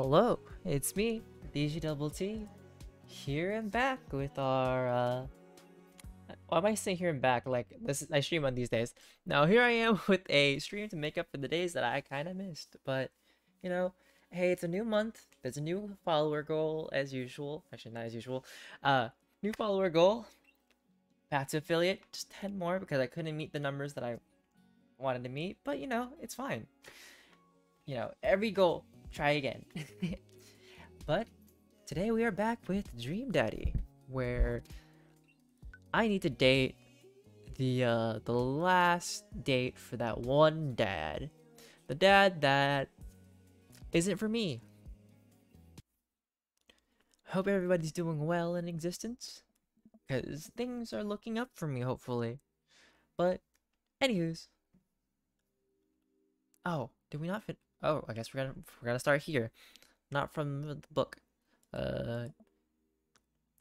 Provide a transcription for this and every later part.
Hello, it's me, DjDoubleT, here and back with our, why am I saying here and back? Like, this is, I stream on these days. Now, here I am with a stream to make up for the days that I kind of missed. But, you know, hey, it's a new month. There's a new follower goal, as usual. Actually, not as usual. New follower goal. Path to affiliate. Just 10 more because I couldn't meet the numbers that I wanted to meet. But, you know, it's fine. You know, every goal. Try again. But today we are back with Dream Daddy, where I need to date the last date for that one dad, the dad that isn't for me. Hope everybody's doing well in existence, because things are looking up for me, hopefully. But anywho's, oh, did we not fit? Oh, I guess we're gonna start here, not from the book. All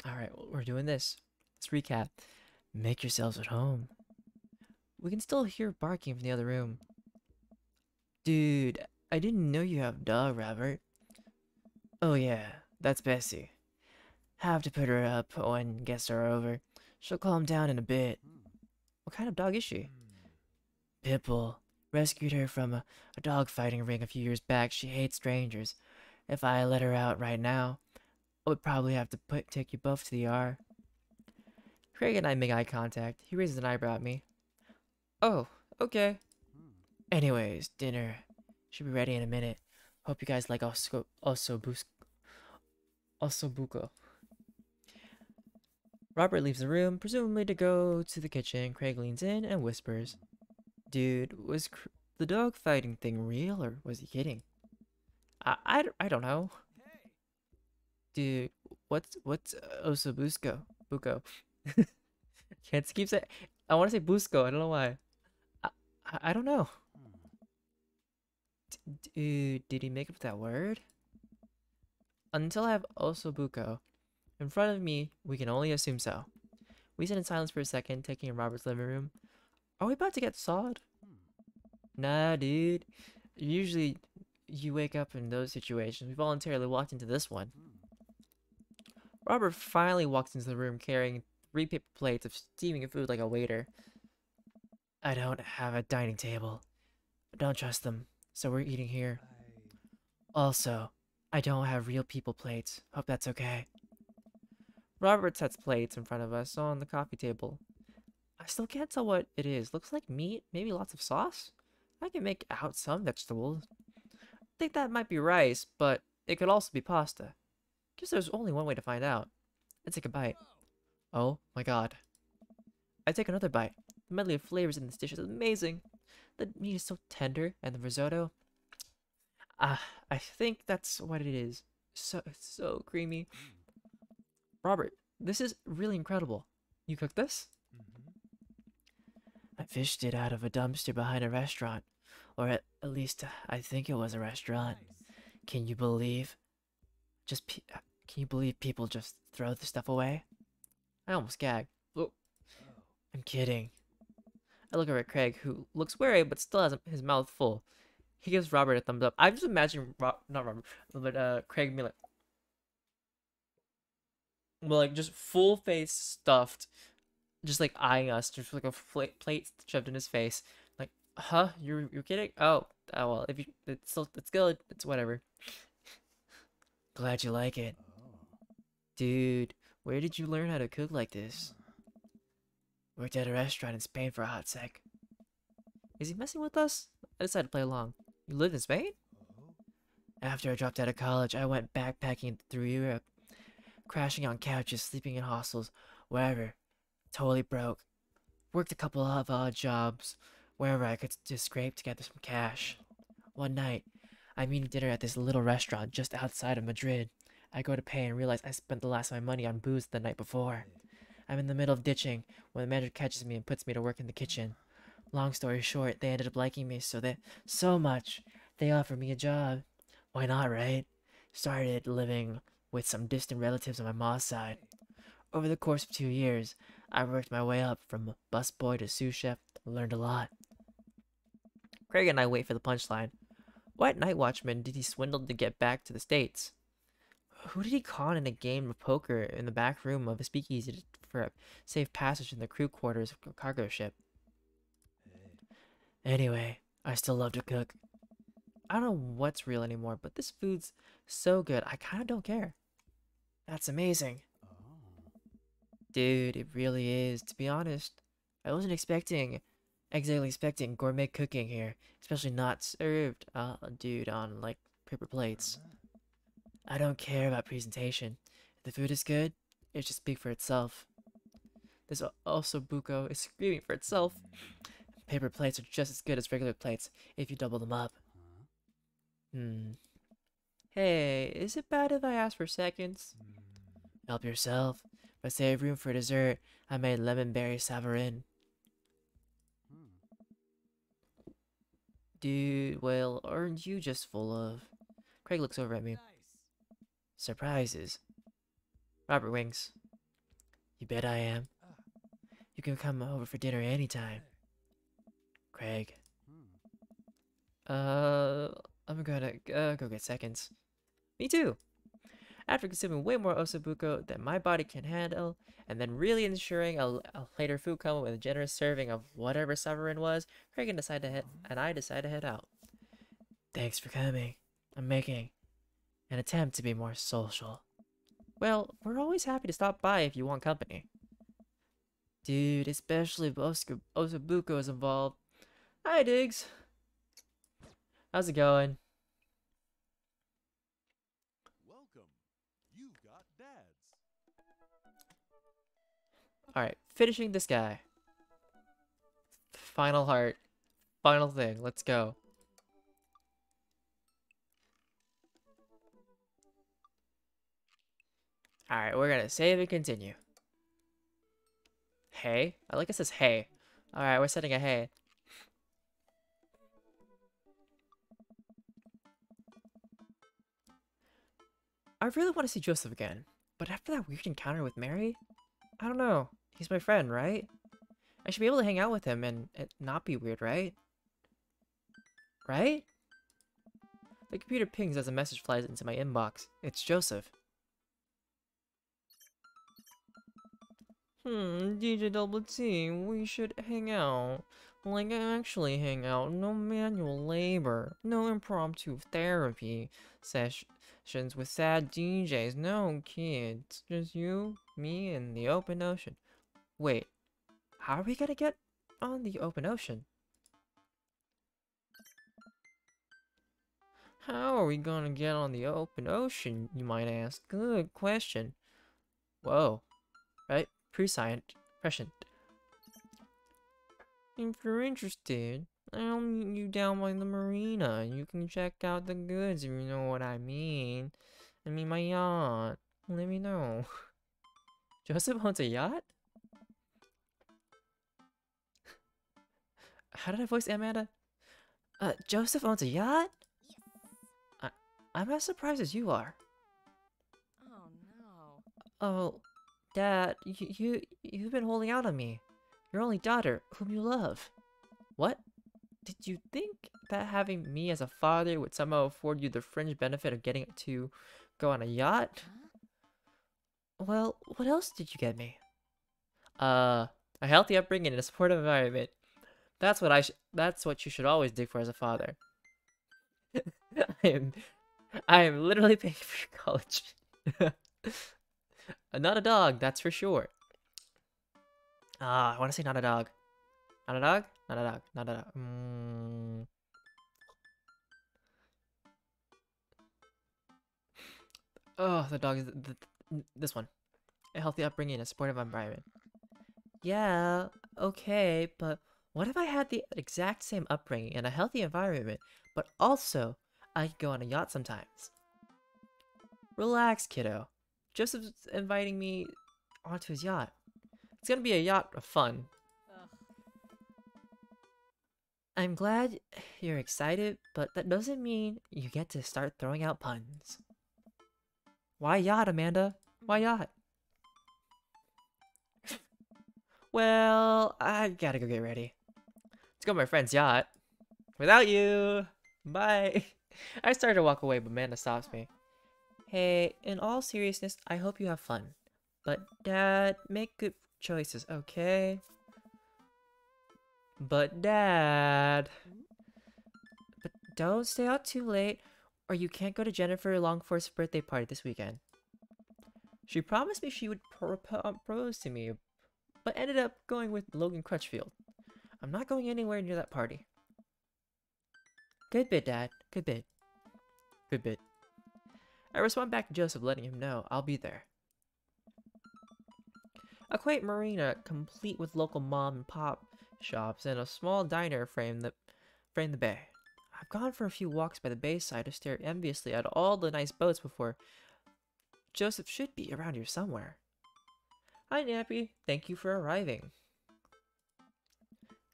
right, well, we're doing this. Let's recap. Make yourselves at home. We can still hear barking from the other room. Dude, I didn't know you have a dog, Robert. Oh yeah, that's Bessie. Have to put her up when guests are over. She'll calm down in a bit. What kind of dog is she? Pitbull. Rescued her from a dog fighting ring a few years back. She hates strangers. If I let her out right now, I would probably have to take you both to the ER. Craig and I make eye contact. He raises an eyebrow at me. Oh, okay. Anyways, dinner should be ready in a minute. Hope you guys like Osso buco. Robert leaves the room, presumably to go to the kitchen. Craig leans in and whispers. Dude, was the dog fighting thing real, or was he kidding? I don't know. Hey. Dude, what's Osso buco? Buco. Can't keep saying. I want to say Busco. I don't know why. I don't know. Dude, did he make up that word? Until I have Osso buco in front of me, we can only assume so. We sit in silence for a second, taking in Robert's living room. Are we about to get sawed? Nah, dude. Usually, you wake up in those situations. We voluntarily walked into this one. Robert finally walks into the room carrying 3 paper plates of steaming food like a waiter. I don't have a dining table. I don't trust them, so we're eating here. Also, I don't have real people plates. Hope that's okay. Robert sets plates in front of us on the coffee table. I still can't tell what it is. Looks like meat, maybe lots of sauce? I can make out some vegetables. I think that might be rice, but it could also be pasta. Guess there's only one way to find out. I take a bite. Oh my god. I take another bite. The medley of flavors in this dish is amazing. The meat is so tender, and the risotto. I think that's what it is. So creamy. Robert, this is really incredible. You cook this? I fished it out of a dumpster behind a restaurant, or at least I think it was a restaurant. Can you believe? Can you believe people just throw the stuff away? I almost gagged. Oh. I'm kidding. I look over at Craig, who looks wary but still has his mouth full. He gives Robert a thumbs up. I'm just imagining Craig being like, just full face stuffed. Just like eyeing us, just like a plate shoved in his face. Like, huh? You're kidding? Oh well. If you, it's good. It's whatever. Glad you like it, dude. Where did you learn how to cook like this? Worked at a restaurant in Spain for a hot sec. Is he messing with us? I decided to play along. You lived in Spain? After I dropped out of college, I went backpacking through Europe, crashing on couches, sleeping in hostels, wherever. Totally broke. Worked a couple of odd jobs wherever I could just scrape together some cash. One night, I'm eating dinner at this little restaurant just outside of Madrid. I go to pay and realize I spent the last of my money on booze the night before. I'm in the middle of ditching when the manager catches me and puts me to work in the kitchen. Long story short, they ended up liking me so much, they offered me a job. Why not, right? Started living with some distant relatives on my mom's side. Over the course of 2 years, I worked my way up from busboy to sous chef, learned a lot. Craig and I wait for the punchline. What night watchman did he swindle to get back to the States? Who did he con in a game of poker in the back room of a speakeasy to, for a safe passage in the crew quarters of a cargo ship? Anyway, I still love to cook. I don't know what's real anymore, but this food's so good, I kind of don't care. That's amazing. Dude, it really is. To be honest, I wasn't exactly expecting gourmet cooking here, especially not served, dude, on, like, paper plates. I don't care about presentation. If the food is good, it should speak for itself. This Osso buco is screaming for itself. Paper plates are just as good as regular plates if you double them up. Hey, is it bad if I ask for seconds? Help yourself. But save room for dessert. I made lemon berry savarin. Dude, well, aren't you just full of... Craig looks over at me. Surprises. Robert winks. You bet I am. You can come over for dinner anytime. Craig. I'm gonna go get seconds. Me too. After consuming way more Osso buco than my body can handle, and then really ensuring a later food coma with a generous serving of whatever savarin was, Craig and I decide to head out. Thanks for coming. I'm making an attempt to be more social. Well, we're always happy to stop by if you want company. Dude, especially if Osso buco is involved. Hi, Diggs. How's it going? Alright, finishing this guy. Final heart. Final thing. Let's go. Alright, we're gonna save and continue. Hey? I like it says hey. Alright, we're setting a hey. I really want to see Joseph again, but after that weird encounter with Mary, I don't know. He's my friend, right? I should be able to hang out with him and it not be weird, right? Right? The computer pings as a message flies into my inbox. It's Joseph. DjDoubleT, we should hang out. Like, actually hang out. No manual labor. No impromptu therapy sessions with sad DJs. No kids. Just you, me, and the open ocean. Wait, how are we gonna get on the open ocean? How are we gonna get on the open ocean, you might ask? Good question. Whoa. Right? Prescient. If you're interested, I'll meet you down by the marina. You can check out the goods if you know what I mean. I mean my yacht. Let me know. Joseph owns a yacht? How did I voice Amanda? Joseph owns a yacht? Yes. I'm as surprised as you are. Oh no. Oh, Dad, you've been holding out on me. Your only daughter, whom you love. What? Did you think that having me as a father would somehow afford you the fringe benefit of getting to go on a yacht? Well, what else did you get me? A healthy upbringing and a supportive environment. That's what you should always dig for as a father. I am literally paying for your college. Not a dog, that's for sure. I want to say not a dog. Not a dog? Not a dog. Not a dog. Oh, the dog is... this one. A healthy upbringing and a supportive environment. Yeah, okay, but what if I had the exact same upbringing and a healthy environment, but also I could go on a yacht sometimes? Relax, kiddo. Joseph's inviting me onto his yacht. It's gonna be a yacht of fun. I'm glad you're excited, but that doesn't mean you get to start throwing out puns. Why yacht, Amanda? Why yacht? Well, I gotta go get ready. Let's go to my friend's yacht. Without you! Bye! I started to walk away, but Amanda stops me. Hey, in all seriousness, I hope you have fun. But Dad, make good choices, okay? But Dad... But don't stay out too late, or you can't go to Jennifer Longforth's birthday party this weekend. She promised me she would propose to me, but ended up going with Logan Crutchfield. I'm not going anywhere near that party. Good bit, Dad. Good bit. Good bit. I respond back to Joseph, letting him know I'll be there. A quaint marina, complete with local mom and pop shops and a small diner, framed the bay. I've gone for a few walks by the bayside to stare enviously at all the nice boats before. Joseph should be around here somewhere. Hi, Nappy. Thank you for arriving.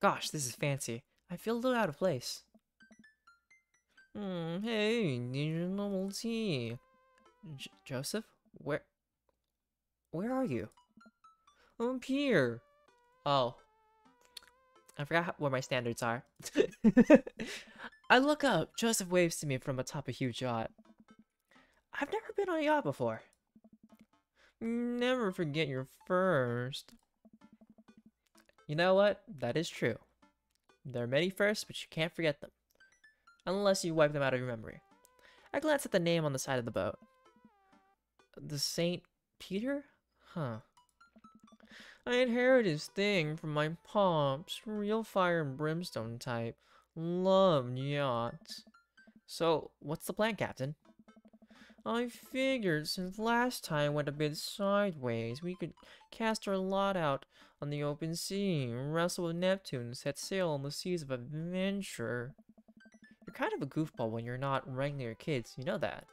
Gosh, this is fancy. I feel a little out of place. Hey, DjDoubleT. Joseph? Where are you? I'm up here. Oh. I forgot where my standards are. I look up. Joseph waves to me from atop a huge yacht. I've never been on a yacht before. Never forget your first. You know what? That is true. There are many firsts, but you can't forget them. Unless you wipe them out of your memory. I glance at the name on the side of the boat. The Saint Peter? Huh. I inherited his thing from my pops. Real fire and brimstone type. Love yachts. So, what's the plan, Captain? I figured since last time went a bit sideways, we could cast our lot out on the open sea, wrestle with Neptune, and set sail on the seas of adventure. You're kind of a goofball when you're not wrangling your kids, you know that.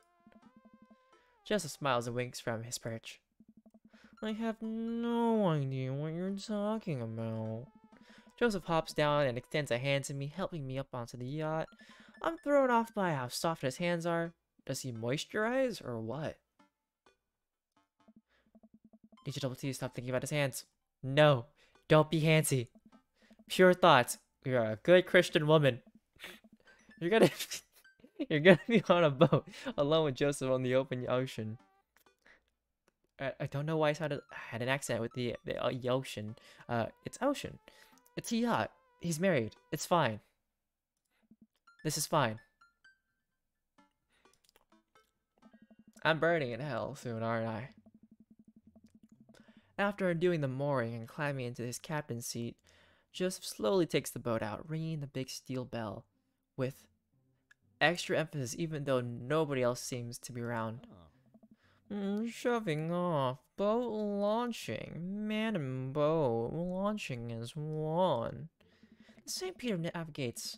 Joseph smiles and winks from his perch. I have no idea what you're talking about. Joseph hops down and extends a hand to me, helping me up onto the yacht. I'm thrown off by how soft his hands are. Does he moisturize or what? DjDoubleT, stop thinking about his hands. No, don't be handsy. Pure thoughts. You're a good Christian woman. You're gonna be on a boat alone with Joseph on the open ocean. I don't know why I had an accent with the ocean. It's ocean. It's a yacht. He's married. It's fine. This is fine. I'm burning in hell soon, aren't I? After undoing the mooring and climbing into his captain's seat, Joseph slowly takes the boat out, ringing the big steel bell with extra emphasis, even though nobody else seems to be around. Shoving off, boat launching, man and boat launching as one. St. Peter navigates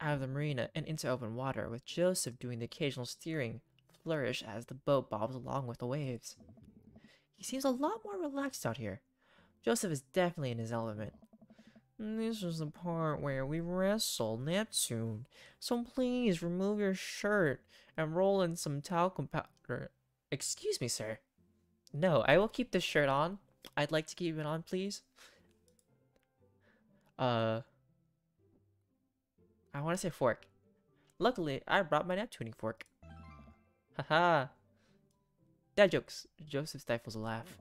out of the marina and into open water, with Joseph doing the occasional steering flourish as the boat bobs along with the waves. He seems a lot more relaxed out here. Joseph is definitely in his element. This is the part where we wrestle Neptune, so please remove your shirt and roll in some talcum powder. Excuse me, sir. No, I will keep this shirt on. I'd like to keep it on, please. I want to say fork. Luckily, I brought my Neptuning fork. Haha. Dad jokes. Joseph stifles a laugh.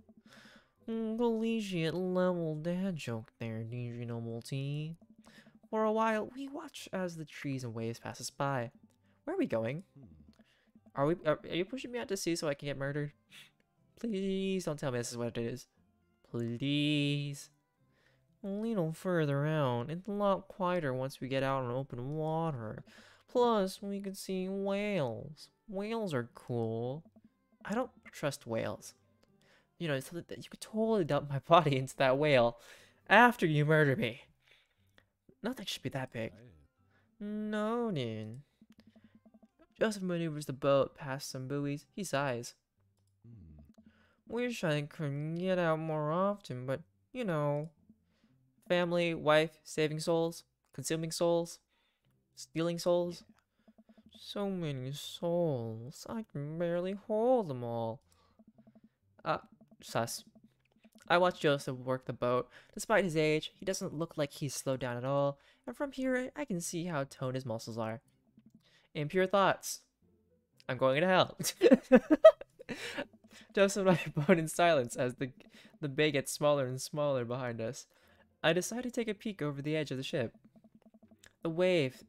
Collegiate level dad joke there, DjDoubleT. For a while, we watch as the trees and waves pass us by. Where are we going? Are you pushing me out to sea so I can get murdered? Please don't tell me this is what it is. Please. A little further out. It's a lot quieter once we get out on open water. Plus, we can see whales. Whales are cool. I don't trust whales. You know, you could totally dump my body into that whale after you murder me. Nothing should be that big. No, dude. Joseph maneuvers the boat past some buoys. He sighs. Wish I could get out more often, but, you know. Family, wife, saving souls, consuming souls, stealing souls. So many souls. I can barely hold them all. Sus. I watch Joseph work the boat. Despite his age, he doesn't look like he's slowed down at all, and from here, I can see how toned his muscles are. impure thoughts. I'm going to hell. Joseph and I bowed in silence as the bay gets smaller and smaller behind us. I decide to take a peek over the edge of the ship. The wake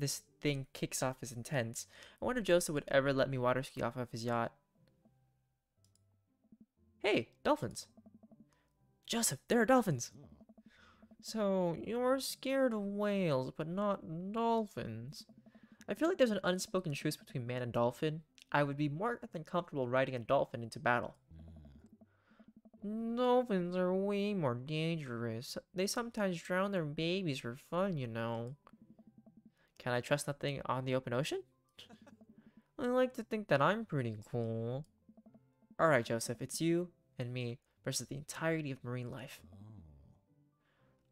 this thing kicks off is intense. I wonder if Joseph would ever let me water ski off of his yacht. Hey, dolphins. Joseph, there are dolphins. So, you're scared of whales, but not dolphins. I feel like there's an unspoken truce between man and dolphin. I would be more than comfortable riding a dolphin into battle. Dolphins are way more dangerous. They sometimes drown their babies for fun, you know. Can I trust nothing on the open ocean? I like to think that I'm pretty cool. Alright, Joseph, it's you and me versus the entirety of marine life.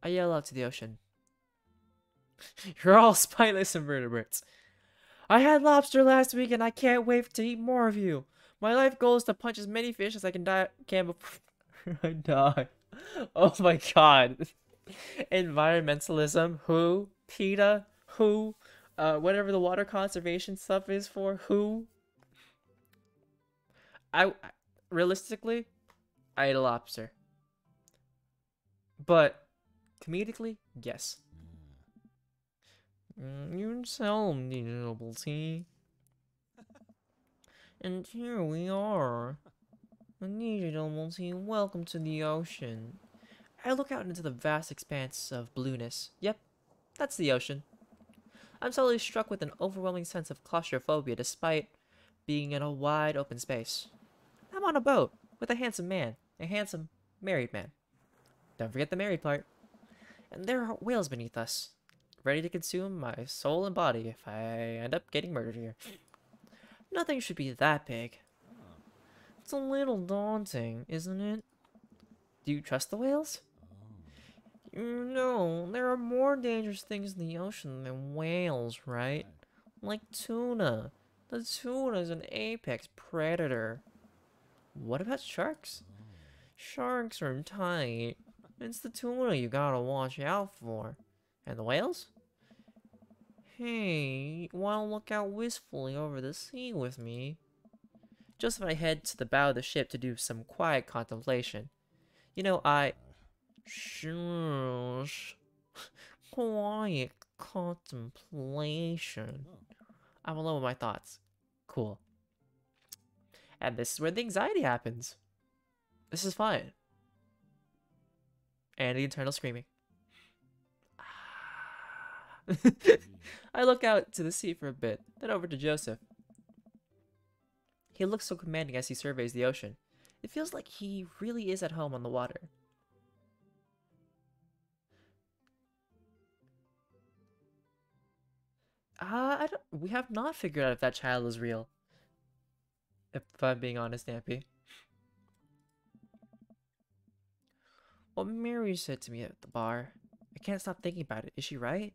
I yell out to the ocean. You're all spineless invertebrates. I had lobster last week and I can't wait to eat more of you. My life goal is to punch as many fish as I can before I die. Oh my god. Environmentalism, who? PETA, who? Whatever the water conservation stuff is for, who? Realistically, I ate a lobster. But, comedically, yes. You sell them, DjDoubleT. And here we are. DjDoubleT, welcome to the ocean. I look out into the vast expanse of blueness. Yep, that's the ocean. I'm suddenly struck with an overwhelming sense of claustrophobia despite being in a wide open space. I'm on a boat with a handsome married man. Don't forget the married part. And there are whales beneath us, ready to consume my soul and body if I end up getting murdered here. Nothing should be that big. It's a little daunting, isn't it? Do you trust the whales? You know, there are more dangerous things in the ocean than whales, right? Like tuna. The tuna is an apex predator. What about sharks? Sharks are tight. It's the tuna you gotta watch out for. And the whales? Hey, wanna look out wistfully over the sea with me? Joseph and I head to the bow of the ship to do some quiet contemplation. You know, Shush. Quiet contemplation. I'm alone with my thoughts. Cool. And this is where the anxiety happens. This is fine. And the internal screaming. I look out to the sea for a bit, then over to Joseph. He looks so commanding as he surveys the ocean. It feels like he really is at home on the water. We have not figured out if that child is real. If I'm being honest, Nappy. What Mary said to me at the bar. I can't stop thinking about it. Is she right?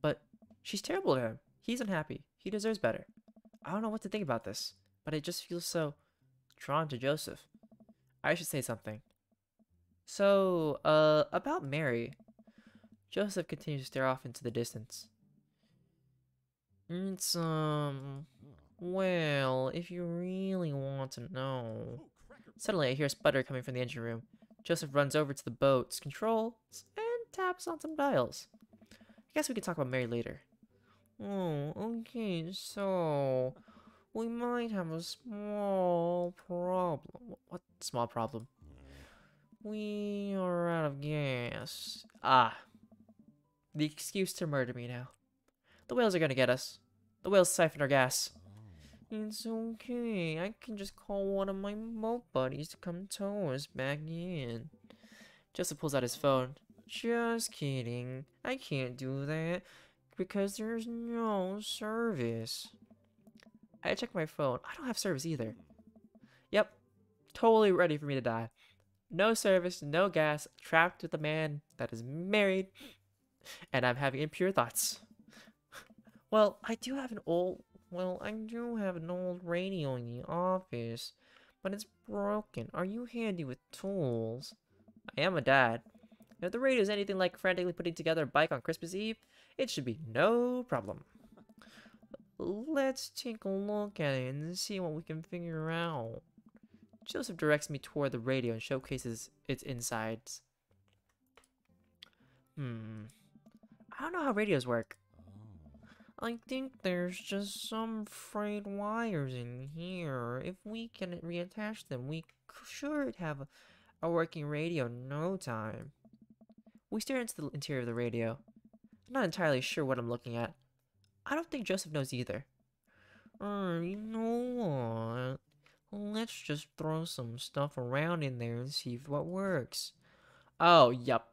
But she's terrible to him. He's unhappy. He deserves better. I don't know what to think about this, but I just feel so drawn to Joseph. I should say something. So, about Mary. Joseph continues to stare off into the distance. It's, well, if you really want to know. Suddenly, I hear a sputter coming from the engine room. Joseph runs over to the boat's controls and taps on some dials. I guess we could talk about Mary later. Oh, okay, so we might have a small problem. What small problem? We are out of gas. Ah, the excuse to murder me now. The whales are gonna get us. The whales siphon our gas. It's okay, I can just call one of my boat buddies to come tow us back in. Joseph pulls out his phone. Just kidding, I can't do that because there's no service. I check my phone. I don't have service either. Yep, totally ready for me to die. No service, no gas, trapped with a man that is married, and I'm having impure thoughts. Well, I do have an old radio in the office, but it's broken. Are you handy with tools? I am a dad. If the radio is anything like frantically putting together a bike on Christmas Eve, it should be no problem. Let's take a look at it and see what we can figure out. Joseph directs me toward the radio and showcases its insides. I don't know how radios work. I think there's just some frayed wires in here. If we can reattach them, we should have a working radio in no time. We stare into the interior of the radio. I'm not entirely sure what I'm looking at. I don't think Joseph knows either. You know what? Let's just throw some stuff around in there and see what works. Oh, yep.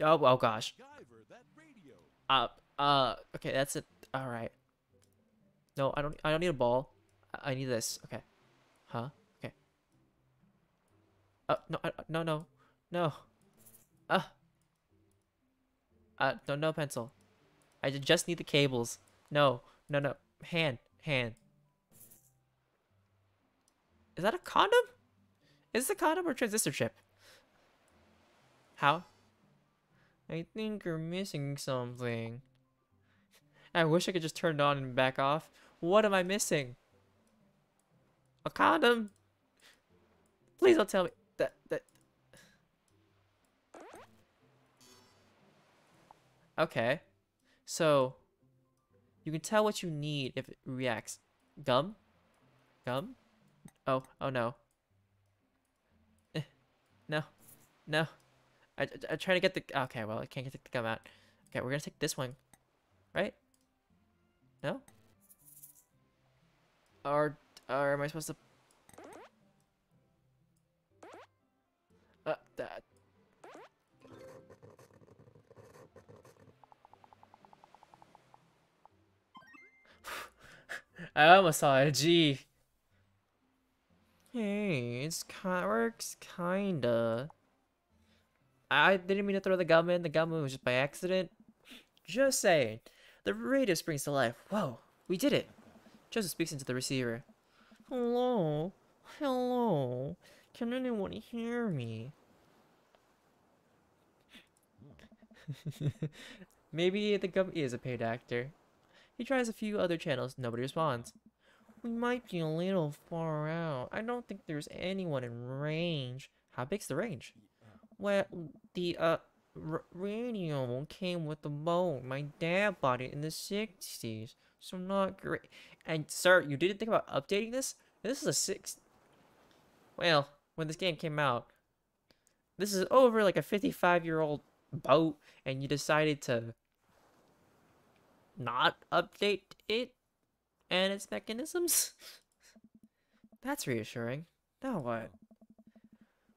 Oh gosh. Okay, that's it. All right. No, I don't need a ball. I need this. Okay. Huh? Okay. No, no. No pencil. I just need the cables. No. Hand. Is that a condom? Is it a condom or a transistor chip? How? I think you're missing something. I wish I could just turn it on and back off. What am I missing? A condom? Please don't tell me that. Okay. So, you can tell what you need if it reacts. Gum? Gum? Oh no. No. I'm trying to get the... Okay, well, I can't get the gum out. Okay, we're gonna take this one. Right? No? Or am I supposed to... that... I almost saw a G. Hey, works kinda. I didn't mean to throw the gum in. The gum was just by accident. Just saying. The radio springs to life. Whoa, we did it. Joseph speaks into the receiver. Hello. Can anyone hear me? Maybe the gum is a paid actor. He tries a few other channels. Nobody responds. We might be a little far out. I don't think there's anyone in range. How big's the range? Well, the radio came with the boat. My dad bought it in the 60s. So not great. And sir, you didn't think about updating this? This is a Well, when this game came out, this is over like a 55-year-old boat, and you decided to not update it and its mechanisms? That's reassuring. Now what?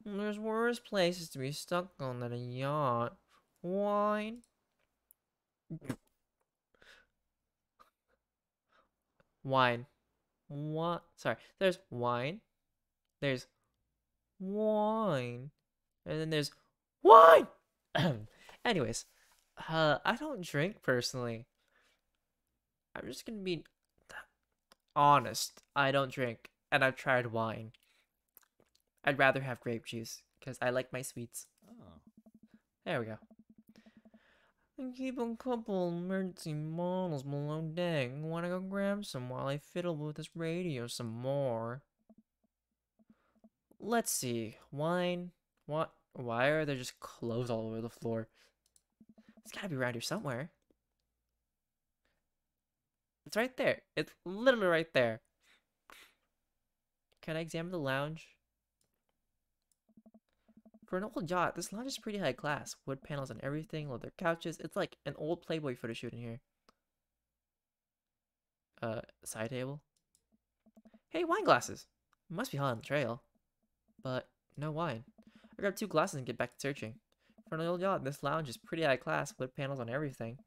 There's worse places to be stuck on than a yacht. Wine. What? Sorry. There's wine. There's wine. And then there's wine! Anyways, I don't drink personally. I'm just gonna be honest. I don't drink, and I've tried wine. I'd rather have grape juice, because I like my sweets. Oh. There we go. I keep a couple emergency models below deck. Wanna go grab some while I fiddle with this radio some more? Let's see. Wine. What? Why are there just clothes all over the floor? It's gotta be around here somewhere. It's right there. It's literally right there. Can I examine the lounge? For an old yacht, this lounge is pretty high class. Wood panels on everything, leather couches. It's like an old Playboy photo shoot in here. Side table. Hey, wine glasses. Must be hot on the trail. But no wine. I grab 2 glasses and get back to searching. For an old yacht, this lounge is pretty high class. Wood panels on everything.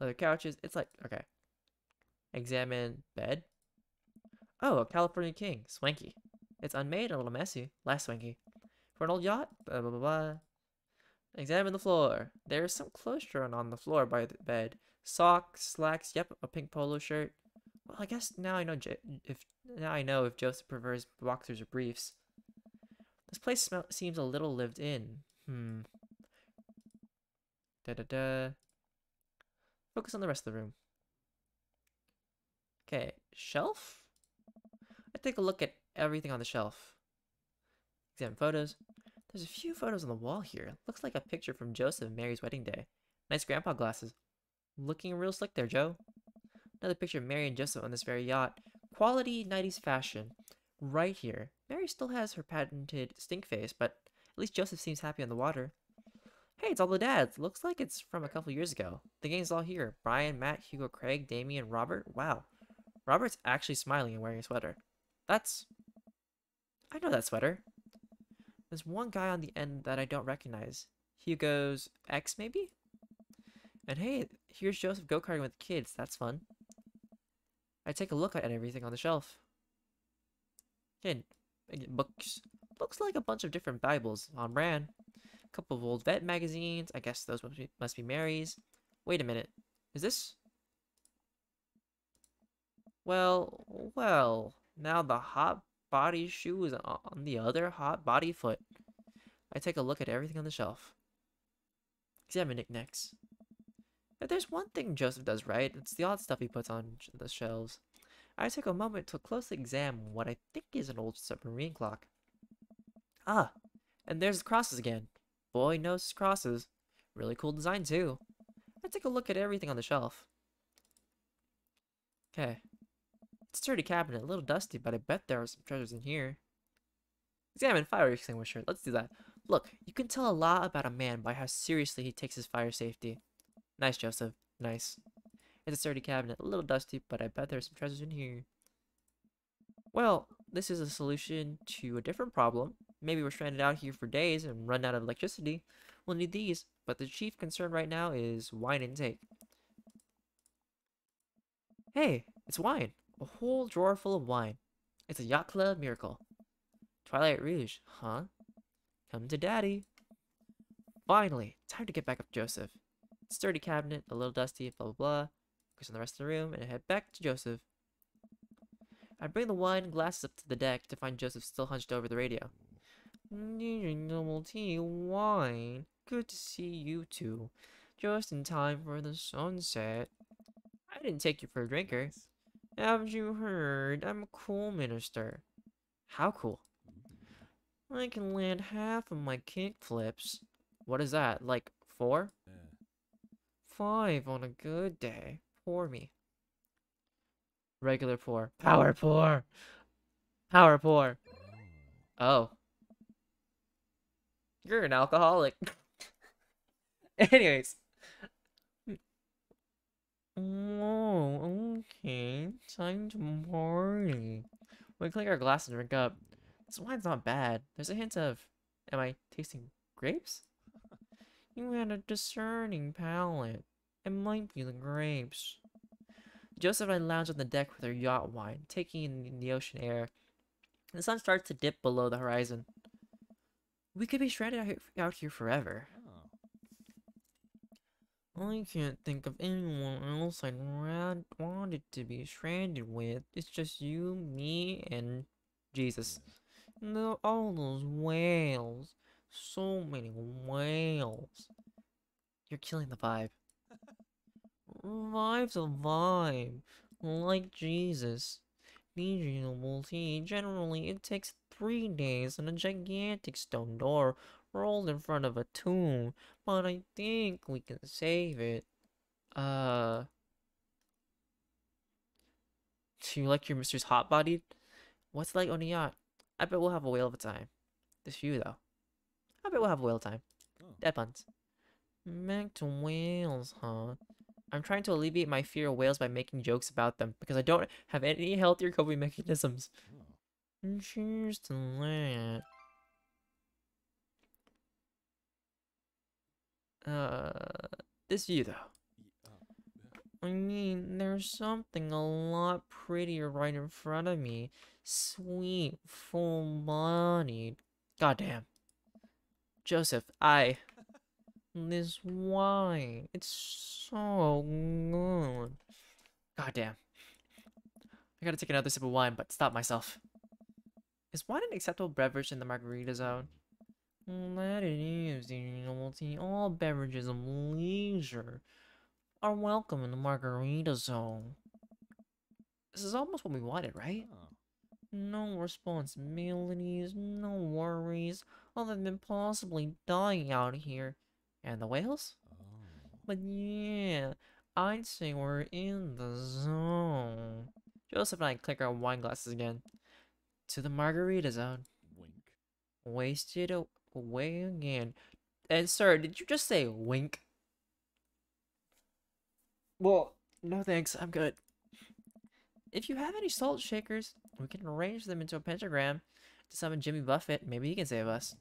Leather couches. It's like... Okay. Examine bed. Oh, a California King. Swanky. It's unmade and a little messy. Less swanky. For an old yacht? Blah, blah, blah, blah. Examine the floor. There is some clothes drawn on the floor by the bed. Socks, slacks, yep, a pink polo shirt. Well, I guess now I know if Joseph prefers boxers or briefs. This place seems a little lived in. Focus on the rest of the room. Okay, shelf? I take a look at everything on the shelf. Examine photos. There's a few photos on the wall here. Looks like a picture from Joseph and Mary's wedding day. Nice grandpa glasses. Looking real slick there, Joe. Another picture of Mary and Joseph on this very yacht. Quality 90s fashion. Right here. Mary still has her patented stink face, but at least Joseph seems happy on the water. Hey, it's all the dads. Looks like it's from a couple years ago. The gang's all here. Brian, Matt, Hugo, Craig, Damien, Robert. Wow. Robert's actually smiling and wearing a sweater. I know that sweater. There's one guy on the end that I don't recognize. Hugo's ex, maybe? And hey, here's Joseph go-karting with the kids. That's fun. I take a look at everything on the shelf. Again, books. Looks like a bunch of different Bibles on brand. A couple of old vet magazines. I guess those must be Mary's. Wait a minute. Is this... Well, now the hot body shoe is on the other hot body foot. I take a look at everything on the shelf. Examine knickknacks. If there's one thing Joseph does right, it's the odd stuff he puts on the shelves. I take a moment to closely examine what I think is an old submarine clock. Ah, and there's the crosses again. Boy knows his crosses. Really cool design too. I take a look at everything on the shelf. Okay. It's a sturdy cabinet, a little dusty, but I bet there are some treasures in here. Examine fire extinguisher. Let's do that. Look, you can tell a lot about a man by how seriously he takes his fire safety. Nice, Joseph. Nice. It's a sturdy cabinet, a little dusty, but I bet there are some treasures in here. Well, this is a solution to a different problem. Maybe we're stranded out here for days and run out of electricity. We'll need these, but the chief concern right now is wine intake. Hey, it's wine. A whole drawer full of wine. It's a yacht club miracle. Twilight Rouge, huh? Come to daddy. Finally, time to get back up to Joseph. Sturdy cabinet, a little dusty, blah blah blah. Goes in the rest of the room and I head back to Joseph. I bring the wine glasses up to the deck to find Joseph still hunched over the radio. DjDoubleT wine. Good to see you two. Just in time for the sunset. I didn't take you for a drinker. Haven't you heard? I'm a cool minister. How cool? I can land half of my kickflips. What is that? Like 4? Yeah. 5 on a good day. Pour me. Regular pour. Power pour. Power pour. Oh. You're an alcoholic. Anyways. Whoa, okay, time to party. We clink our glass and drink up. This wine's not bad. There's a hint of... Am I tasting grapes? You had a discerning palate. It might be the grapes. Joseph and I lounge on the deck with our yacht wine, taking in the ocean air. The sun starts to dip below the horizon. We could be stranded out here forever. I can't think of anyone else I'd wanted to be stranded with. It's just you, me, and Jesus. And all those whales. So many whales. You're killing the vibe. Revive's a vibe. Like Jesus. DjDoubleT. Generally, it takes 3 days and a gigantic stone door rolled in front of a tomb, but I think we can save it. Do you like your mistress hot-bodied? What's it like on a yacht? I bet we'll have a whale of a time. This view, though. I bet we'll have a whale time. Oh. Dead puns. Back to whales, huh? I'm trying to alleviate my fear of whales by making jokes about them, because I don't have any healthier coping mechanisms. Oh. Cheers to that. This view, though. I mean, there's something a lot prettier right in front of me. Sweet, full-bodied. Goddamn. Joseph, This wine. It's so good. Goddamn. I gotta take another sip of wine, but stop myself. Is wine an acceptable beverage in the margarita zone? That it is, DjDoubleT. All beverages of leisure are welcome in the margarita zone. This is almost what we wanted, right? Oh. No responsibilities, no worries, other than possibly dying out here. And the whales? Oh. But yeah, I'd say we're in the zone. Joseph and I click our wine glasses again. To the margarita zone. Wink. Wasted away again. And sir, did you just say wink? Well, no thanks, I'm good. If you have any salt shakers, we can arrange them into a pentagram to summon Jimmy Buffett. Maybe he can save us.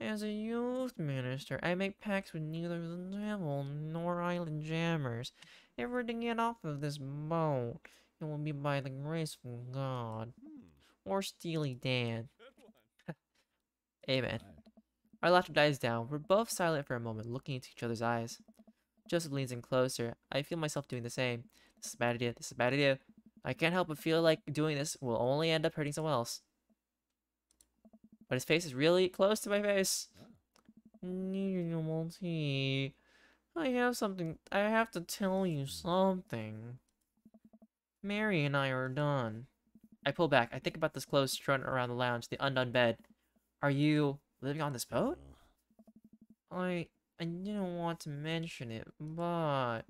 As a youth minister, I make pacts with neither the devil nor island jammers. If we're to get off of this boat, it will be by the graceful God. Or Steely Dan. Amen. Our laughter dies down. We're both silent for a moment, looking into each other's eyes. Joseph leans in closer. I feel myself doing the same. This is a bad idea. This is a bad idea. I can't help but feel like doing this will only end up hurting someone else. But his face is really close to my face. DjDoubleT, I have something. I have to tell you something. Mary and I are done. I pull back. I think about this clothes strung around the lounge, the undone bed. Are you living on this boat? I didn't want to mention it, but...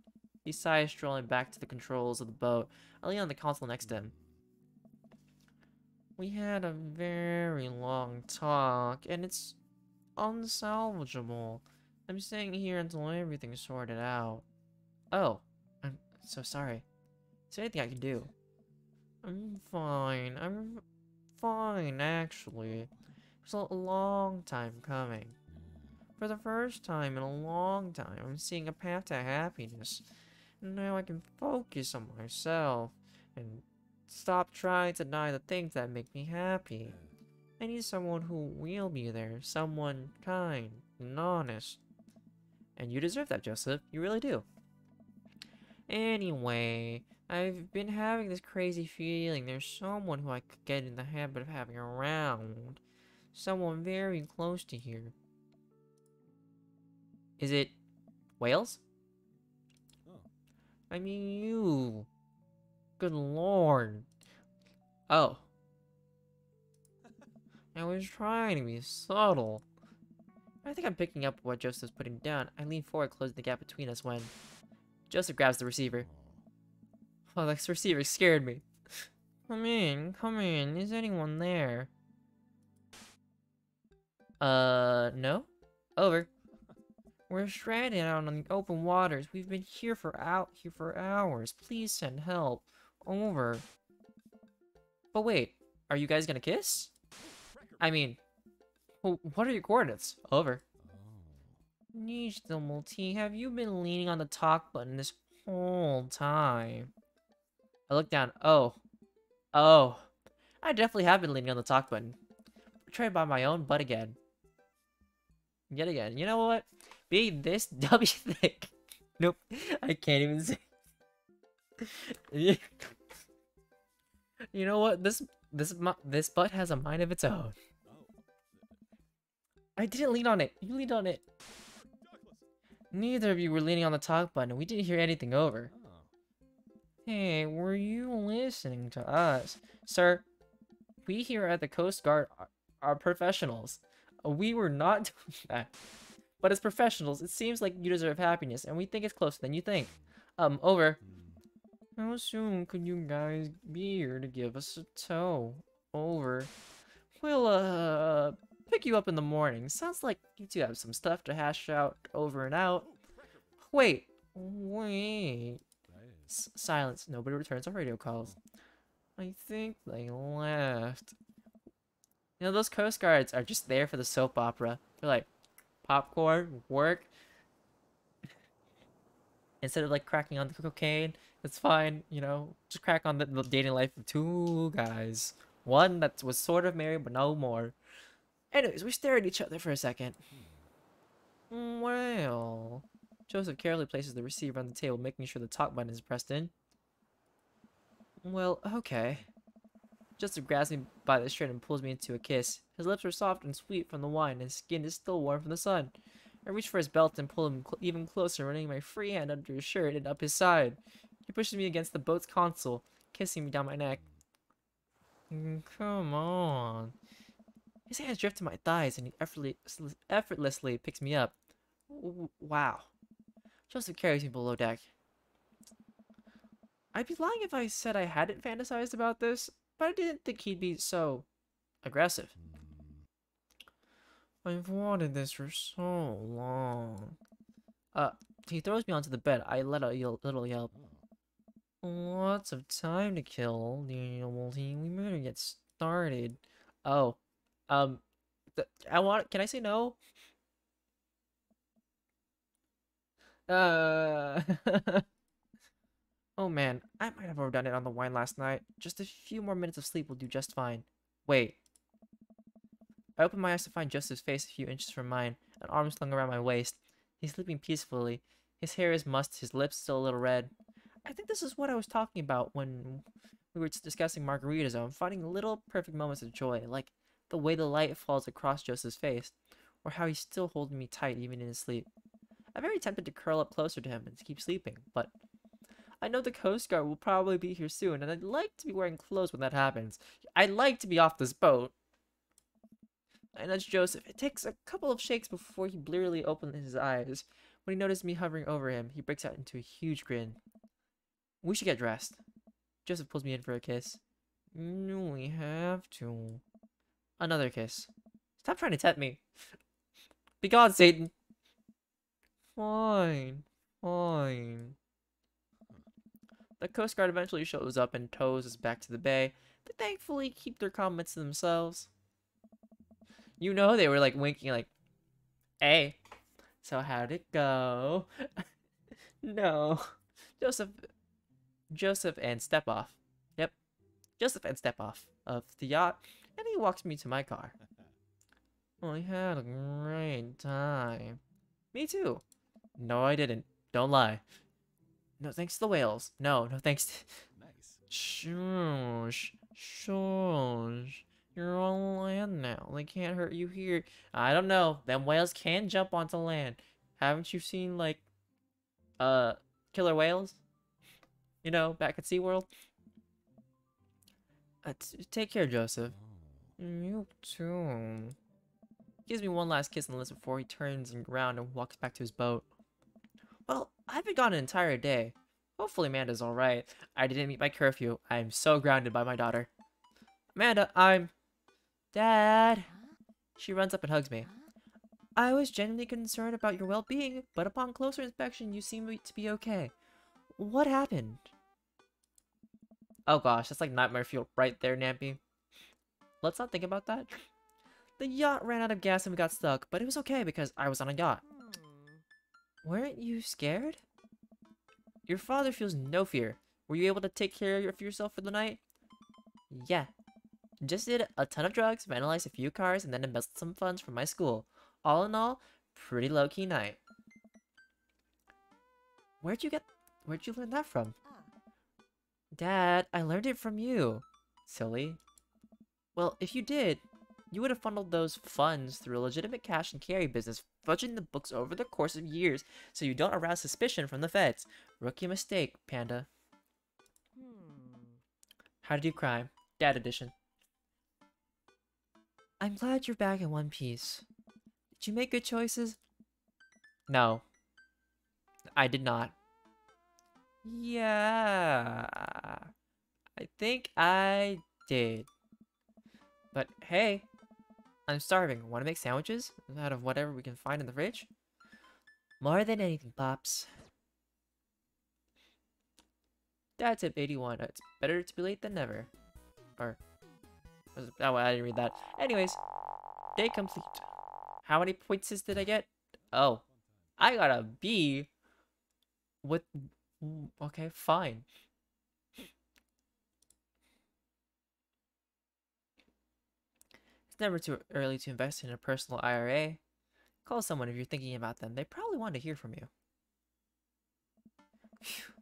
He sighs, strolling back to the controls of the boat. I lean on the console next to him. We had a very long talk, and it's unsalvageable. I'm staying here until everything's sorted out. Oh, I'm so sorry. Is there anything I can do? I'm fine. I'm fine, actually. It was a long time coming. For the first time in a long time, I'm seeing a path to happiness. Now I can focus on myself and stop trying to deny the things that make me happy. I need someone who will be there, someone kind and honest. And you deserve that, Joseph. You really do. Anyway, I've been having this crazy feeling there's someone who I could get in the habit of having around. Someone very close to here. Is it whales? I mean you. Good lord. Oh. I was trying to be subtle. I think I'm picking up what Joseph's putting down. I lean forward, closing the gap between us when... Joseph grabs the receiver. Oh, this receiver scared me. Come in, come in. Is anyone there? No? Over. We're stranded out on the open waters. We've been here for hours. Please send help. Over. But wait, are you guys gonna kiss? I mean, well, what are your coordinates? Over. DjDoubleT, have you been leaning on the talk button this whole time? I look down. Oh, I definitely have been leaning on the talk button. Betrayed by my own butt again. Yet again. You know what? Be this dummy thick. Nope, I can't even say. You know what? This butt has a mind of its own. I didn't lean on it. You leaned on it. Neither of you were leaning on the talk button. We didn't hear anything over. Hey, were you listening to us, sir? We here at the Coast Guard are professionals. We were not doing that. But as professionals, it seems like you deserve happiness, and we think it's closer than you think. Over. How soon could you guys be here to give us a tow? Over. We'll, pick you up in the morning. Sounds like you two have some stuff to hash out over and out. Wait. Silence. Nobody returns our radio calls. I think they left. You know, those Coast Guards are just there for the soap opera. They're like... popcorn, work. Instead of like cracking on the cocaine, it's fine, you know, just crack on the dating life of two guys. One that was sort of married, but no more. Anyways, we stare at each other for a second. Well, Joseph carefully places the receiver on the table, making sure the talk button is pressed in. Well, okay. Joseph grabs me by the shirt and pulls me into a kiss. His lips are soft and sweet from the wine, and his skin is still warm from the sun. I reach for his belt and pull him even closer, running my free hand under his shirt and up his side. He pushes me against the boat's console, kissing me down my neck. Come on. His hands drift to my thighs and he effortlessly picks me up. Wow. Joseph carries me below deck. I'd be lying if I said I hadn't fantasized about this, but I didn't think he'd be so aggressive. I've wanted this for so long. He throws me onto the bed. I let out a little yelp. Lots of time to kill, DjDoubleT. We better get started. Oh, can I say no? Oh man, I might have overdone it on the wine last night. Just a few more minutes of sleep will do just fine. Wait. I opened my eyes to find Joseph's face a few inches from mine, an arm slung around my waist. He's sleeping peacefully. His hair is mussed, his lips still a little red. I think this is what I was talking about when we were discussing Margaritaville, finding little perfect moments of joy, like the way the light falls across Joseph's face, or how he's still holding me tight even in his sleep. I'm very tempted to curl up closer to him and to keep sleeping, but I know the Coast Guard will probably be here soon, and I'd like to be wearing clothes when that happens. I'd like to be off this boat. I nudged Joseph. It takes a couple of shakes before he blearily opened his eyes. When he noticed me hovering over him, he breaks out into a huge grin. We should get dressed. Joseph pulls me in for a kiss. No, we have to. Another kiss. Stop trying to tempt me. Be gone, Satan. Fine. Fine. The Coast Guard eventually shows up and tows us back to the bay. They thankfully keep their comments to themselves. You know, they were like winking like, hey, so how'd it go? No. Joseph and step off. Yep. Joseph and step off of the yacht. And he walks me to my car. I had a great time. Me too. No, I didn't. Don't lie. No, thanks to the whales. No, thanks to... Nice. Shush. You're on land now. They can't hurt you here. I don't know. Them whales can jump onto land. Haven't you seen, like, killer whales? You know, back at SeaWorld? Take care, Joseph. You too. He gives me one last kiss on the lips before he turns around and walks back to his boat. Well, I've been gone an entire day. Hopefully Amanda's alright. I didn't meet my curfew. I'm so grounded by my daughter. Amanda, I'm... Dad. She runs up and hugs me. I was genuinely concerned about your well-being, but upon closer inspection, you seem to be okay. What happened? Oh gosh, that's like nightmare fuel right there, Nampy. Let's not think about that. The yacht ran out of gas and we got stuck, but it was okay because I was on a yacht. Weren't you scared? Your father feels no fear. Were you able to take care of yourself for the night? Yeah. Just did a ton of drugs, vandalized a few cars, and then embezzled some funds from my school. All in all, pretty low-key night. Where'd you learn that from? Dad, I learned it from you. Silly. Well, if you did, you would have funneled those funds through a legitimate cash and carry business, fudging the books over the course of years so you don't arouse suspicion from the feds. Rookie mistake, Panda. How did you cry? Dad edition. I'm glad you're back in one piece. Did you make good choices? No. I did not. Yeah. I think I did. But hey, I'm starving. Want to make sandwiches out of whatever we can find in the fridge? More than anything, Pops. Dad tip 81. It's better to be late than never. Or... Oh, I didn't read that. Anyways, day complete. How many points did I get? Oh, I got a B. With... Okay, fine. It's never too early to invest in a personal IRA. Call someone if you're thinking about them. They probably want to hear from you. Phew.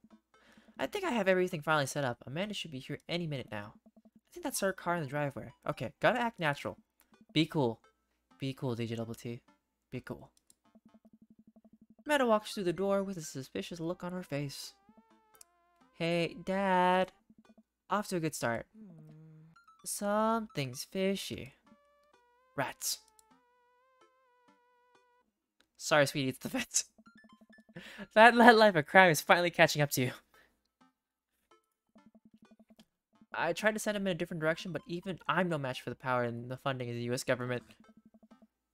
I think I have everything finally set up. Amanda should be here any minute now. I think that's her car in the driveway. Okay, gotta act natural. Be cool. Be cool, DjDoubleT. Be cool. Amanda walks through the door with a suspicious look on her face. Hey, Dad. Off to a good start. Something's fishy. Rats. Sorry, sweetie, it's the vet. That life of crime is finally catching up to you. I tried to send him in a different direction, but even I'm no match for the power and the funding of the US government.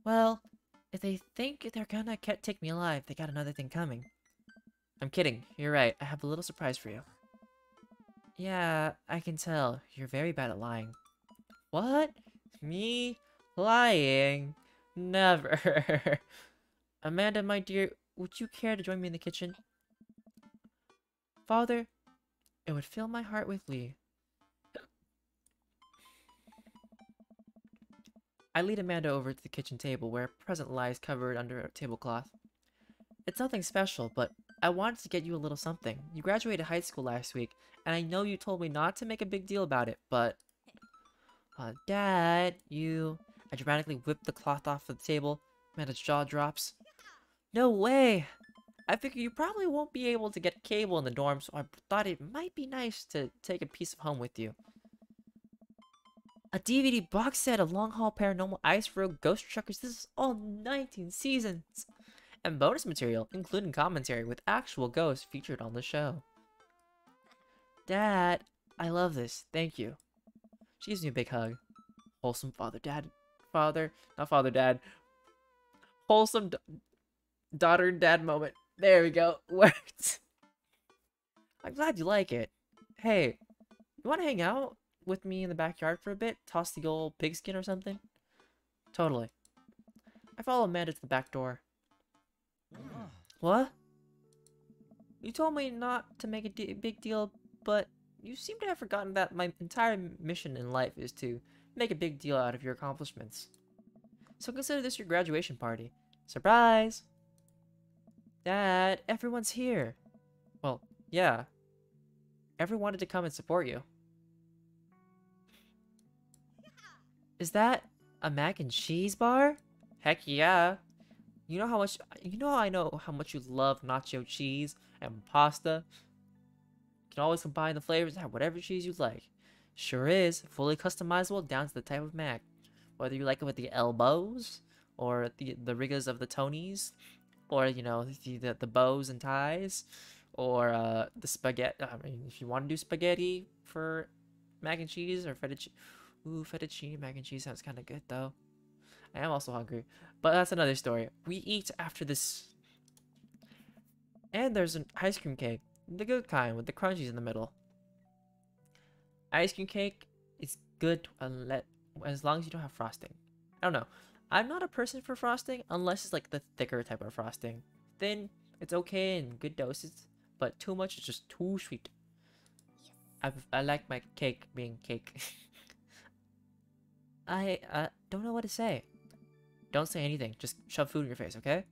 Well, if they think they're gonna take me alive, they got another thing coming. I'm kidding. You're right. I have a little surprise for you. Yeah, I can tell. You're very bad at lying. What? Me? Lying? Never. Amanda, my dear, would you care to join me in the kitchen? Father, it would fill my heart with glee. I lead Amanda over to the kitchen table, where a present lies covered under a tablecloth. It's nothing special, but I wanted to get you a little something. You graduated high school last week, and I know you told me not to make a big deal about it, but... Dad, you... I dramatically whipped the cloth off of the table. Amanda's jaw drops. No way! I figure you probably won't be able to get cable in the dorm, so I thought it might be nice to take a piece of home with you. A DVD box set of Long-Haul Paranormal Ice Rogue Ghost Truckers. This is all 19 seasons! And bonus material, including commentary with actual ghosts featured on the show. Dad, I love this. Thank you. She gives me a big hug. Wholesome daughter-dad moment. There we go. Worked. I'm glad you like it. Hey, you want to hang out with me in the backyard for a bit? Toss the old pigskin or something? Totally. I follow Amanda to the back door. What? You told me not to make a big deal, but you seem to have forgotten that my entire mission in life is to make a big deal out of your accomplishments. So consider this your graduation party. Surprise! Dad, everyone's here. Well, yeah. Everyone wanted to come and support you. Is that a mac and cheese bar? Heck yeah. I know how much you love nacho cheese and pasta. You can always combine the flavors and have whatever cheese you like. Sure is fully customizable down to the type of mac. Whether you like it with the elbows or the rigors of the tonies, or you know the bows and ties, or the spaghetti. I mean, if you want to do spaghetti for mac and cheese or fettuccine. Ooh, fettuccine mac and cheese sounds kind of good though. I am also hungry, but that's another story. We eat after this. And there's an ice cream cake. The good kind with the crunchies in the middle. Ice cream cake is good as long as you don't have frosting. I don't know. I'm not a person for frosting unless it's like the thicker type of frosting. Thin, it's okay in good doses, but too much is just too sweet. I like my cake being cake. I don't know what to say. Don't say anything. Just shove food in your face, okay?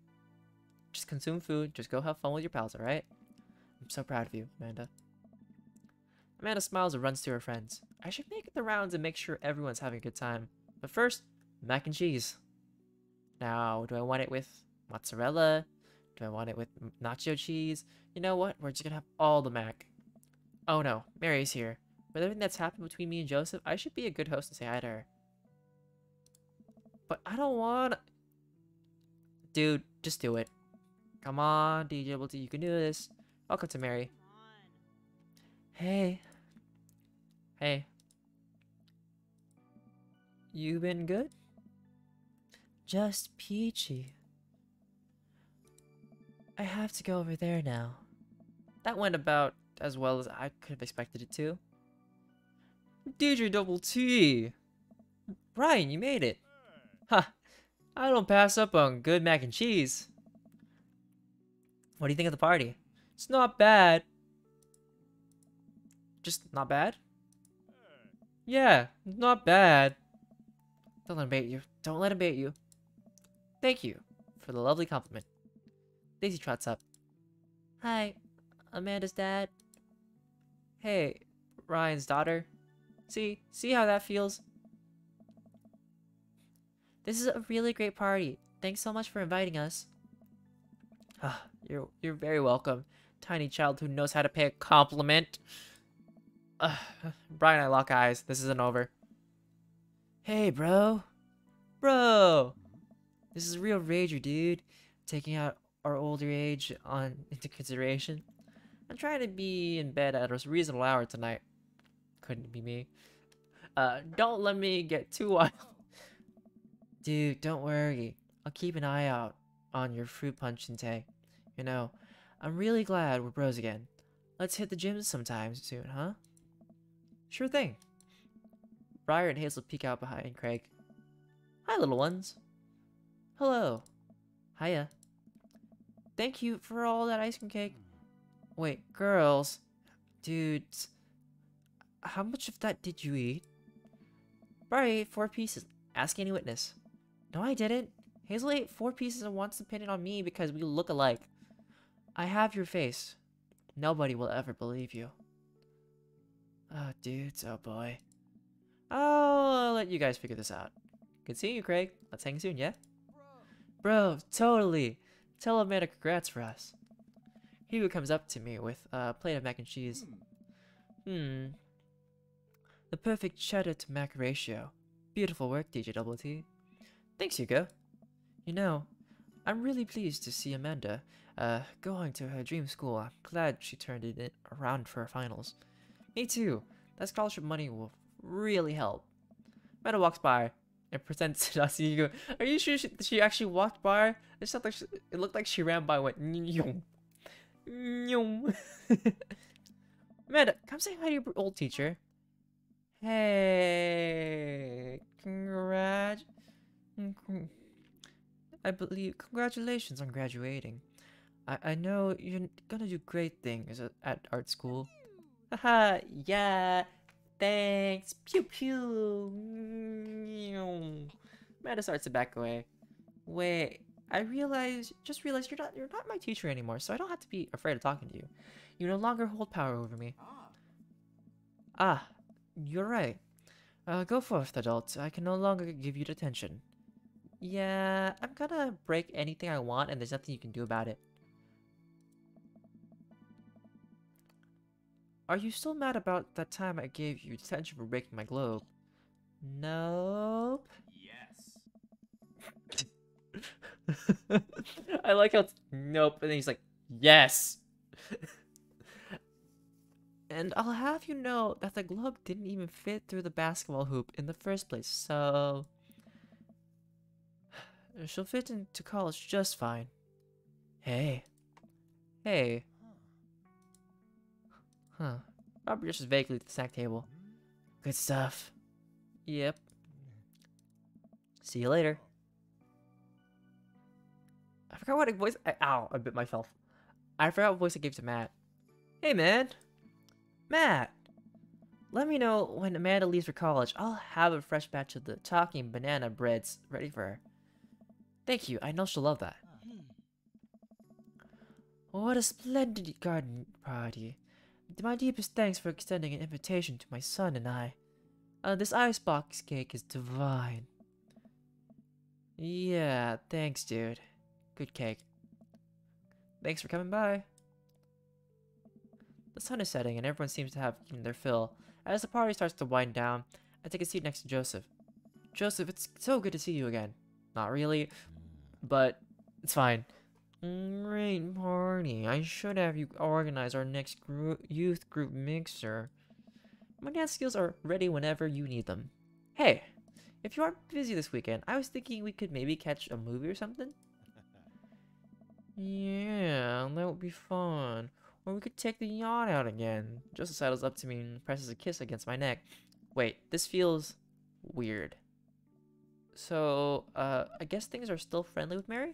Just consume food. Just go have fun with your pals, alright? I'm so proud of you, Amanda. Amanda smiles and runs to her friends. I should make the rounds and make sure everyone's having a good time. But first, mac and cheese. Now, do I want it with mozzarella? Do I want it with nacho cheese? You know what? We're just gonna have all the mac. Oh no, Mary's here. With everything that's happened between me and Joseph, I should be a good host and say hi to her. But I don't want... Dude, just do it. Come on, DjDoubleT, you can do this. Welcome to Mary. Hey. Hey. You been good? Just peachy. I have to go over there now. That went about as well as I could have expected it to. DjDoubleT! Brian, you made it! Ha! I don't pass up on good mac and cheese. What do you think of the party? It's not bad. Just not bad? Yeah, not bad. Don't let him bait you. Don't let him bait you. Thank you for the lovely compliment. Daisy trots up. Hi, Amanda's dad. Hey, Ryan's daughter. See how that feels? This is a really great party. Thanks so much for inviting us. Ah, you're very welcome, tiny child who knows how to pay a compliment. Brian and I lock eyes. This isn't over. Hey, bro. Bro. This is a real rager, dude. Taking out our older age into consideration. I'm trying to be in bed at a reasonable hour tonight. Couldn't be me. Don't let me get too wild. Dude, don't worry. I'll keep an eye out on your fruit punch intake. You know, I'm really glad we're bros again. Let's hit the gym sometime soon, huh? Sure thing. Briar and Hazel peek out behind Craig. Hi, little ones. Hello. Hiya. Thank you for all that ice cream cake. Wait, girls. Dudes. How much of that did you eat? Briar ate 4 pieces. Ask any witness. No, I didn't. Hazel ate 4 pieces and wants to pin it on me because we look alike. I have your face. Nobody will ever believe you. Oh, dudes. Oh, boy. I'll let you guys figure this out. Good seeing you, Craig. Let's hang soon, yeah? Bro, totally. Tell Amanda congrats for us. Hugo comes up to me with a plate of mac and cheese. The perfect cheddar to mac ratio. Beautiful work, DjDoubleT. Thanks, Hugo. You know, I'm really pleased to see Amanda going to her dream school. I'm glad she turned it around for her finals. Me too. That scholarship money will really help. Amanda walks by and presents to us. Hugo, are you sure she actually walked by? It's not like she, it looked like she ran by and went, nyum. Amanda, come say hi to your old teacher. Hey, congratulations on graduating. I know you're gonna do great things at art school. Haha, yeah, thanks. Pew pew. Amanda starts to back away. Wait, I just realized you're not my teacher anymore, so I don't have to be afraid of talking to you. You no longer hold power over me. Ah. You're right. Go forth, adult. I can no longer give you detention. Yeah, I'm gonna break anything I want and there's nothing you can do about it. Are you still mad about that time I gave you detention for breaking my globe? Nope. Yes. I like how it's nope, and then he's like, yes. And I'll have you know that the globe didn't even fit through the basketball hoop in the first place, so she'll fit into college just fine. Hey. Hey. Huh. Robert just vaguely at the snack table. Good stuff. Yep. See you later. I forgot what voice ow, I bit myself. I forgot what voice I gave to Matt. Hey, man. Matt, let me know when Amanda leaves for college. I'll have a fresh batch of the talking banana breads ready for her. Thank you. I know she'll love that. What a splendid garden party. My deepest thanks for extending an invitation to my son and I. This icebox cake is divine. Yeah, thanks, dude. Good cake. Thanks for coming by. The sun is setting and everyone seems to have eaten their fill. As the party starts to wind down, I take a seat next to Joseph. Joseph, it's so good to see you again. Not really, but it's fine. Great party. I should have you organize our next youth group mixer. My dance skills are ready whenever you need them. Hey, if you aren't busy this weekend, I was thinking we could maybe catch a movie or something. Yeah, that would be fun. Or we could take the yacht out again. Joseph sidles up to me and presses a kiss against my neck. Wait, this feels weird. So, I guess things are still friendly with Mary?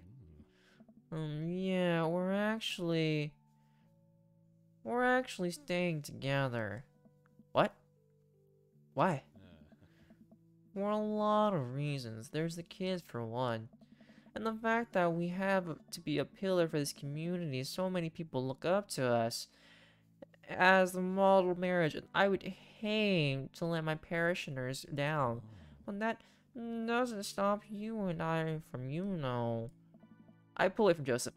Yeah, we're actually staying together. What? Why? For a lot of reasons. There's the kids for one. And the fact that we have to be a pillar for this community, so many people look up to us as the model marriage, and I would hate to let my parishioners down. But that doesn't stop you and I from, you know. I pull away from Joseph.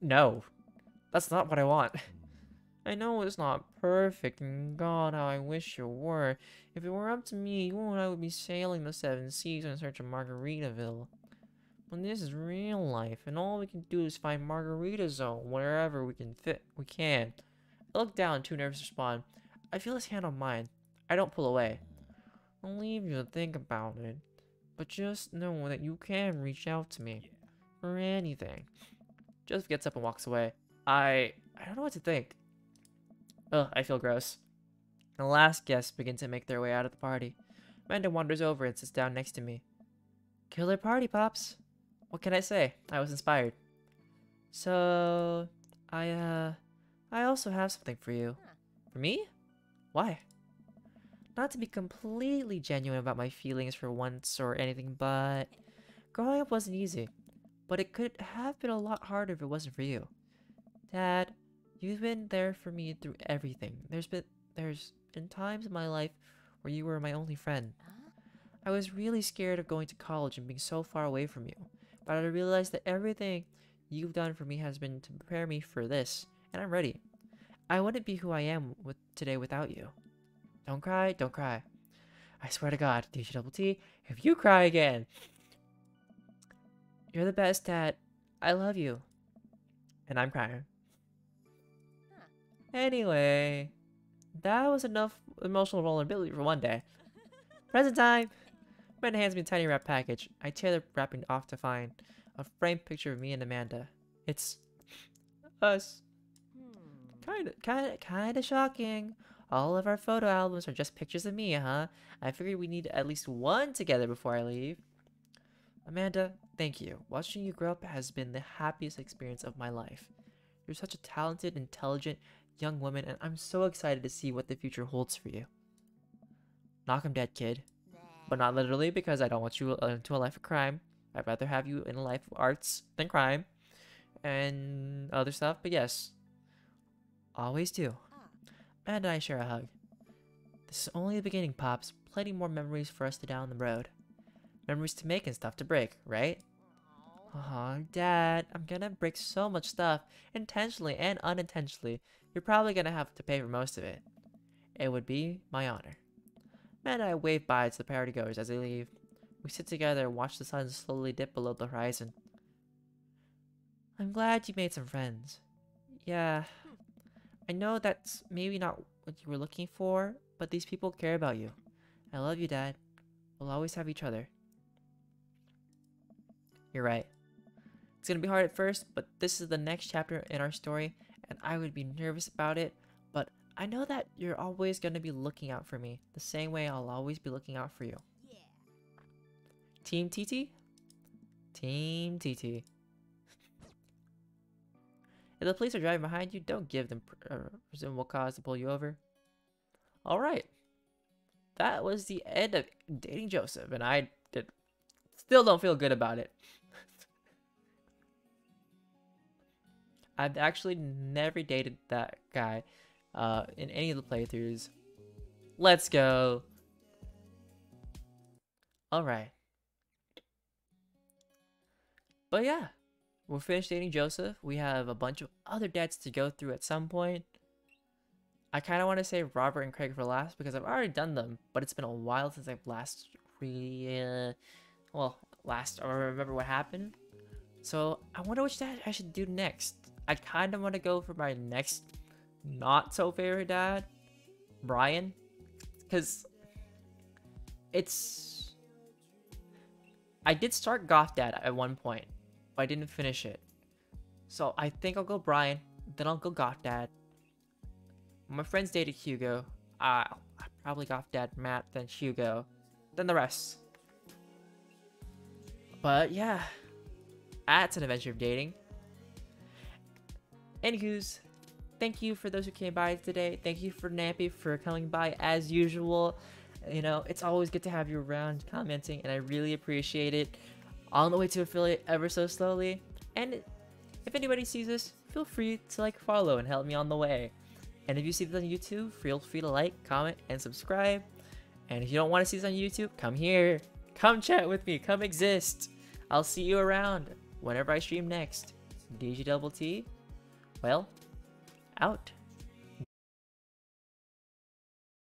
No, that's not what I want. I know it's not perfect, and God, how I wish it were. If it were up to me, you and I would be sailing the seven seas in search of Margaritaville. But this is real life, and all we can do is find Margarita Zone wherever we can fit. We can. I look down, too nervous to respond. I feel his hand on mine. I don't pull away. I'll leave you to think about it, but just know that you can reach out to me for anything. Joseph gets up and walks away. I don't know what to think. Ugh, I feel gross. The last guests begin to make their way out of the party. Amanda wanders over and sits down next to me. Killer party, Pops. What can I say? I was inspired. So, I also have something for you. For me? Why? Not to be completely genuine about my feelings for once or anything, but growing up wasn't easy. But it could have been a lot harder if it wasn't for you. Dad, you've been there for me through everything. There's been times in my life where you were my only friend. I was really scared of going to college and being so far away from you, but I realized that everything you've done for me has been to prepare me for this, and I'm ready. I wouldn't be who I am today without you. Don't cry, don't cry. I swear to God, DjDoubleT, if you cry again, you're the best, Dad. I love you. And I'm crying. Anyway, that was enough emotional vulnerability for one day. Present time! Amanda hands me a tiny wrap package. I tear the wrapping off to find a framed picture of me and Amanda. It's us. Kinda shocking. All of our photo albums are just pictures of me, huh? I figured we need at least one together before I leave. Amanda, thank you. Watching you grow up has been the happiest experience of my life. You're such a talented, intelligent, young woman, and I'm so excited to see what the future holds for you. Knock 'em dead, kid. But not literally, because I don't want you into a life of crime. I'd rather have you in a life of arts than crime and other stuff, but yes. Always do. Amanda and I share a hug. This is only the beginning, Pops. Plenty more memories for us to down the road. Memories to make and stuff to break, right? Aw, Dad, I'm gonna break so much stuff, intentionally and unintentionally. You're probably gonna have to pay for most of it. It would be my honor. Matt and I wave bye to the party goers as they leave. We sit together and watch the sun slowly dip below the horizon. I'm glad you made some friends. Yeah, I know that's maybe not what you were looking for, but these people care about you. I love you, Dad. We'll always have each other. You're right. It's gonna be hard at first, but this is the next chapter in our story, and I would be nervous about it, but I know that you're always gonna be looking out for me, the same way I'll always be looking out for you. Yeah. Team TT? Team TT. If the police are driving behind you, don't give them presumable cause to pull you over. Alright. That was the end of Dating Joseph, and I still don't feel good about it. I've actually never dated that guy in any of the playthroughs. Let's go. All right. But yeah, we're finished Dating Joseph. We have a bunch of other dads to go through at some point. I kind of want to save Robert and Craig for last because I've already done them, but it's been a while since I've last I remember what happened. So I wonder which dad I should do next. I kind of want to go for my next not so favorite dad, Brian, because it's, I did start Goth Dad at one point, but I didn't finish it. So I think I'll go Brian, then I'll go Goth Dad. My friends dated Hugo. I probably Goth Dad Matt, then Hugo, then the rest. But yeah, that's an adventure of dating. Anywho's, thank you for those who came by today. Thank you for Nappy for coming by as usual. You know, it's always good to have you around commenting, and I really appreciate it. On the way to affiliate ever so slowly. And if anybody sees this, feel free to like, follow, and help me on the way. And if you see this on YouTube, feel free to like, comment, and subscribe. And if you don't want to see this on YouTube, come here. Come chat with me. Come exist. I'll see you around whenever I stream next. DjDoubleT, well, out.